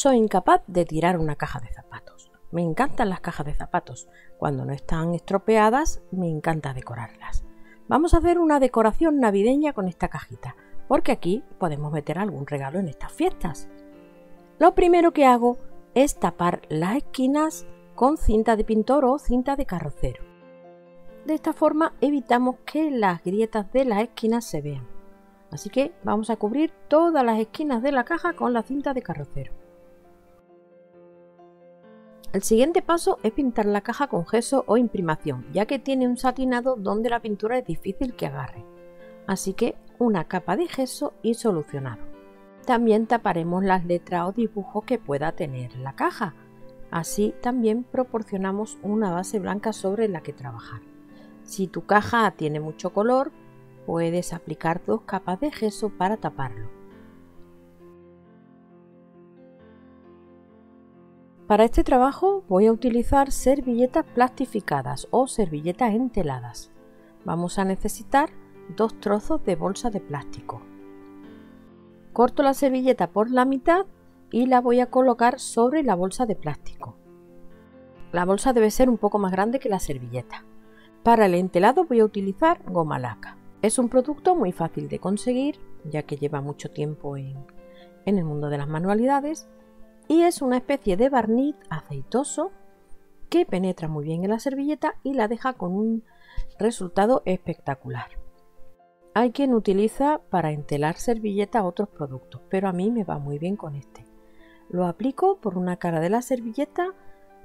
soy incapaz de tirar una caja de zapatos. Me encantan las cajas de zapatos. Cuando no están estropeadas, me encanta decorarlas. Vamos a hacer una decoración navideña con esta cajita, porque aquí podemos meter algún regalo en estas fiestas. Lo primero que hago es tapar las esquinas con cinta de pintor o cinta de carrocero. De esta forma evitamos que las grietas de las esquinas se vean. Así que vamos a cubrir todas las esquinas de la caja con la cinta de carrocero. El siguiente paso es pintar la caja con gesso o imprimación, ya que tiene un satinado donde la pintura es difícil que agarre. Así que una capa de gesso y solucionado. También taparemos las letras o dibujos que pueda tener la caja. Así también proporcionamos una base blanca sobre la que trabajar. Si tu caja tiene mucho color, puedes aplicar dos capas de gesso para taparlo. Para este trabajo voy a utilizar servilletas plastificadas o servilletas enteladas. Vamos a necesitar dos trozos de bolsa de plástico. Corto la servilleta por la mitad y la voy a colocar sobre la bolsa de plástico. La bolsa debe ser un poco más grande que la servilleta. Para el entelado voy a utilizar goma laca. Es un producto muy fácil de conseguir, ya que lleva mucho tiempo en el mundo de las manualidades, y es una especie de barniz aceitoso que penetra muy bien en la servilleta y la deja con un resultado espectacular. Hay quien utiliza para entelar servilletas otros productos, pero a mí me va muy bien con este. Lo aplico por una cara de la servilleta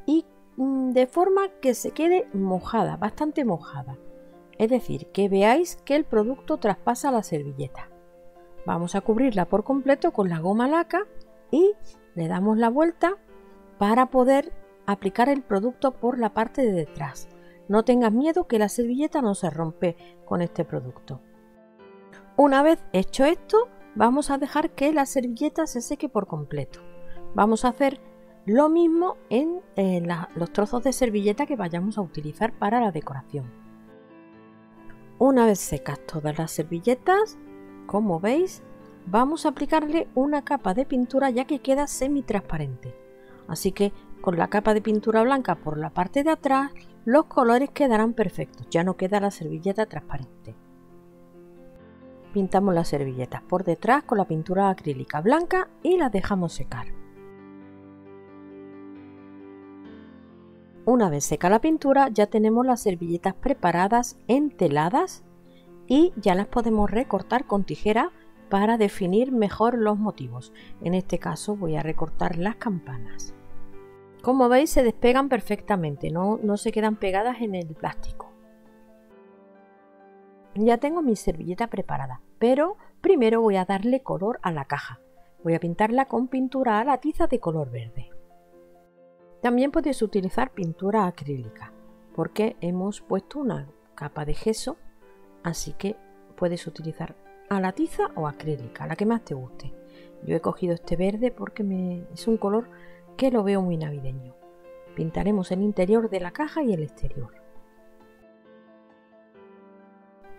y de forma que se quede mojada, bastante mojada, es decir, que veáis que el producto traspasa la servilleta. Vamos a cubrirla por completo con la goma laca y le damos la vuelta para poder aplicar el producto por la parte de detrás. No tengas miedo que la servilleta no se rompe con este producto. Una vez hecho esto, vamos a dejar que la servilleta se seque por completo. Vamos a hacer lo mismo en los trozos de servilleta que vayamos a utilizar para la decoración. Una vez secas todas las servilletas, como veis, vamos a aplicarle una capa de pintura ya que queda semitransparente. Así que con la capa de pintura blanca por la parte de atrás, los colores quedarán perfectos, ya no queda la servilleta transparente. Pintamos las servilletas por detrás con la pintura acrílica blanca y las dejamos secar. Una vez seca la pintura, ya tenemos las servilletas preparadas, enteladas, y ya las podemos recortar con tijera para definir mejor los motivos. En este caso voy a recortar las campanas. Como veis, se despegan perfectamente, no se quedan pegadas en el plástico. Ya tengo mi servilleta preparada, pero primero voy a darle color a la caja. Voy a pintarla con pintura a la tiza de color verde. También podéis utilizar pintura acrílica porque hemos puesto una capa de gesso, así que puedes utilizar a la tiza o acrílica, la que más te guste. Yo he cogido este verde porque es un color que lo veo muy navideño. Pintaremos el interior de la caja y el exterior.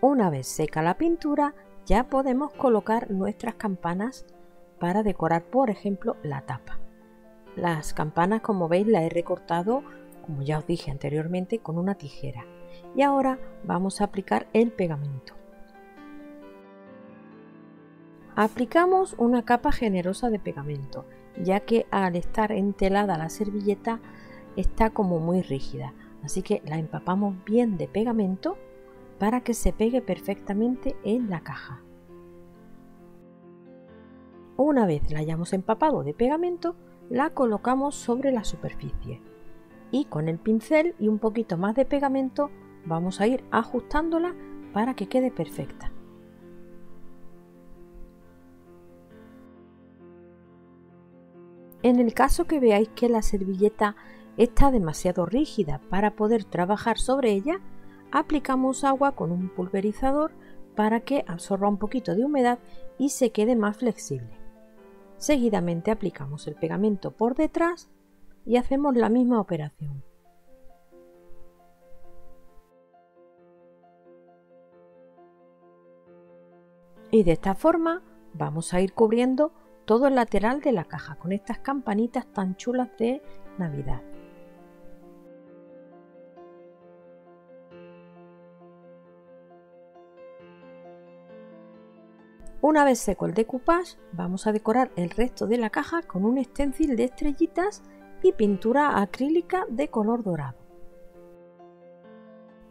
Una vez seca la pintura, ya podemos colocar nuestras campanas para decorar, por ejemplo, la tapa. Las campanas, como veis, las he recortado, como ya os dije anteriormente, con una tijera. Y ahora vamos a aplicar el pegamento. Aplicamos una capa generosa de pegamento, ya que al estar entelada la servilleta está como muy rígida. Así que la empapamos bien de pegamento para que se pegue perfectamente en la caja. Una vez la hayamos empapado de pegamento, la colocamos sobre la superficie y con el pincel y un poquito más de pegamento vamos a ir ajustándola para que quede perfecta. En el caso que veáis que la servilleta está demasiado rígida para poder trabajar sobre ella, aplicamos agua con un pulverizador para que absorba un poquito de humedad y se quede más flexible. Seguidamente aplicamos el pegamento por detrás y hacemos la misma operación. Y de esta forma vamos a ir cubriendo todo el lateral de la caja con estas campanitas tan chulas de Navidad. Una vez seco el decoupage, vamos a decorar el resto de la caja con un stencil de estrellitas y pintura acrílica de color dorado.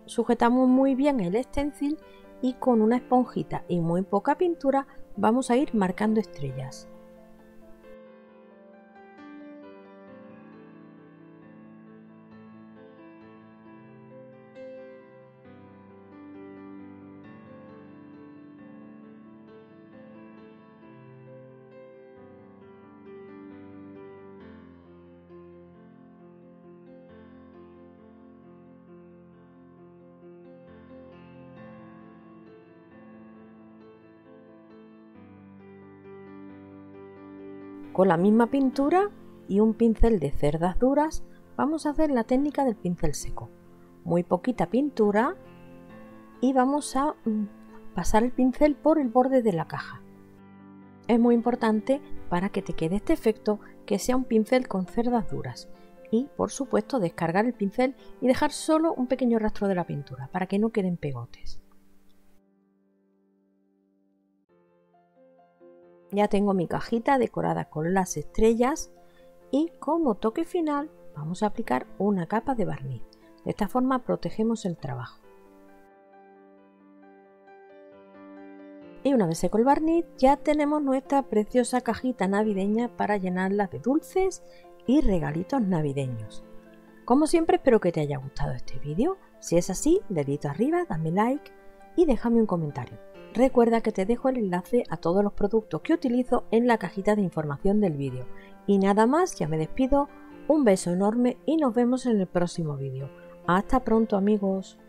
Sujetamos muy bien el stencil y con una esponjita y muy poca pintura vamos a ir marcando estrellas. Con la misma pintura y un pincel de cerdas duras vamos a hacer la técnica del pincel seco. Muy poquita pintura y vamos a pasar el pincel por el borde de la caja. Es muy importante para que te quede este efecto que sea un pincel con cerdas duras y por supuesto descargar el pincel y dejar solo un pequeño rastro de la pintura para que no queden pegotes. Ya tengo mi cajita decorada con las estrellas y como toque final vamos a aplicar una capa de barniz. De esta forma protegemos el trabajo. Y una vez seco el barniz ya tenemos nuestra preciosa cajita navideña para llenarla de dulces y regalitos navideños. Como siempre espero que te haya gustado este vídeo. Si es así, dedito arriba, dame like y déjame un comentario. Recuerda que te dejo el enlace a todos los productos que utilizo en la cajita de información del vídeo. Y nada más, ya me despido, un beso enorme y nos vemos en el próximo vídeo. Hasta pronto amigos.